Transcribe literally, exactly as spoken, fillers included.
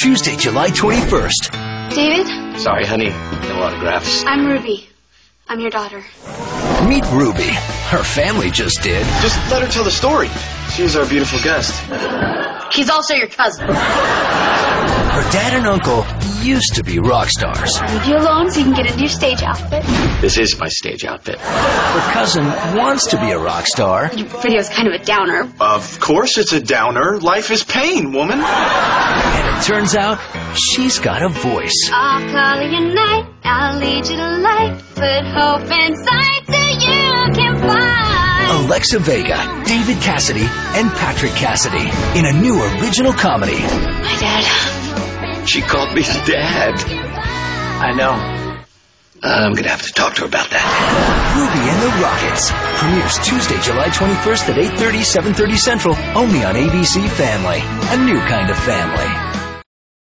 Tuesday, July twenty-first. David? Sorry, honey. No autographs. I'm Ruby. I'm your daughter. Meet Ruby. Her family just did. Just let her tell the story. She's our beautiful guest. She's also your cousin. Her dad and uncle used to be rock stars. Leave you alone so you can get into your stage outfit. This is my stage outfit. Her cousin wants to be a rock star. Your video's kind of a downer. Of course it's a downer. Life is pain, woman. And it turns out she's got a voice. I'll call you night, I'll lead you to light. Put hope and sight so you can fly. Alexa Vega, David Cassidy, and Patrick Cassidy in a new original comedy. My dad... She called me Dad. I know. I'm going to have to talk to her about that. Ruby and the Rockits premieres Tuesday, July twenty-first at eight thirty, seven thirty Central, only on A B C Family. A new kind of family.